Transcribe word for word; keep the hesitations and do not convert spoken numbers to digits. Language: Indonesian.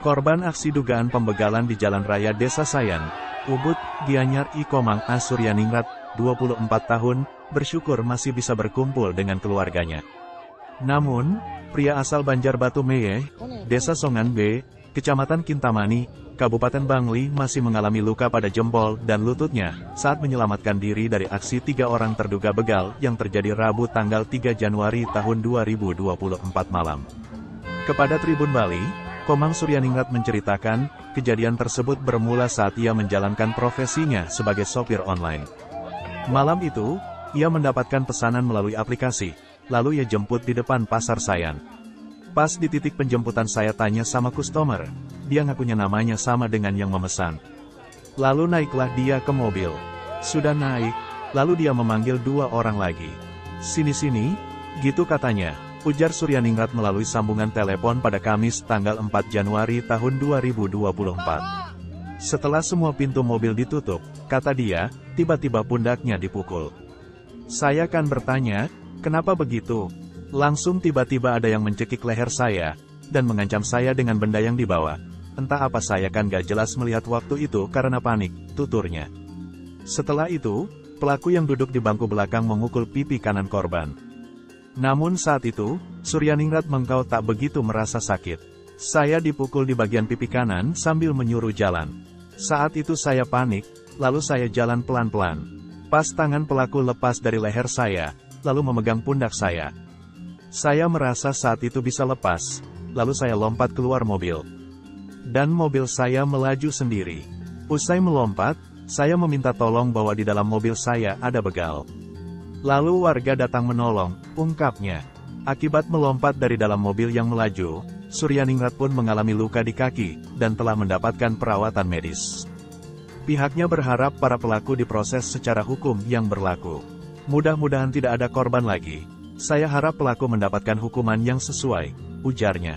Korban aksi dugaan pembegalan di Jalan Raya Desa Sayan, Ubud, Gianyar I Komang Asuryaningrat, dua puluh empat tahun, bersyukur masih bisa berkumpul dengan keluarganya. Namun, pria asal Banjar Batu Mejé, Desa Songan B, Kecamatan Kintamani, Kabupaten Bangli masih mengalami luka pada jempol dan lututnya saat menyelamatkan diri dari aksi tiga orang terduga begal yang terjadi Rabu tanggal tiga Januari tahun dua ribu dua puluh empat malam. Kepada Tribun Bali, Komang Asuryaningrat menceritakan, kejadian tersebut bermula saat ia menjalankan profesinya sebagai sopir online. Malam itu, ia mendapatkan pesanan melalui aplikasi, lalu ia jemput di depan pasar Sayan. Pas di titik penjemputan saya tanya sama customer, dia ngakunya namanya sama dengan yang memesan. Lalu naiklah dia ke mobil. Sudah naik, lalu dia memanggil dua orang lagi. Sini-sini, gitu katanya, ujar Asuryaningrat melalui sambungan telepon pada Kamis tanggal empat Januari tahun dua ribu dua puluh empat. Setelah semua pintu mobil ditutup, kata dia, tiba-tiba pundaknya dipukul. Saya kan bertanya, kenapa begitu? Langsung tiba-tiba ada yang mencekik leher saya, dan mengancam saya dengan benda yang dibawa. Entah apa saya kan gak jelas melihat waktu itu karena panik, tuturnya. Setelah itu, pelaku yang duduk di bangku belakang memukul pipi kanan korban. Namun saat itu, Asuryaningrat mengaku tak begitu merasa sakit. Saya dipukul di bagian pipi kanan sambil menyuruh jalan. Saat itu saya panik, lalu saya jalan pelan-pelan. Pas tangan pelaku lepas dari leher saya, lalu memegang pundak saya. Saya merasa saat itu bisa lepas, lalu saya lompat keluar mobil. Dan mobil saya melaju sendiri. Usai melompat, saya meminta tolong bahwa di dalam mobil saya ada begal. Lalu warga datang menolong, ungkapnya. Akibat melompat dari dalam mobil yang melaju, Asuryaningrat pun mengalami luka di kaki, dan telah mendapatkan perawatan medis. Pihaknya berharap para pelaku diproses secara hukum yang berlaku. Mudah-mudahan tidak ada korban lagi. Saya harap pelaku mendapatkan hukuman yang sesuai, ujarnya.